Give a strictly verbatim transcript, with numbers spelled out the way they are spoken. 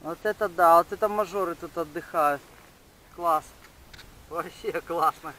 Вот это да, вот это мажоры тут отдыхают. Класс. Вообще классно.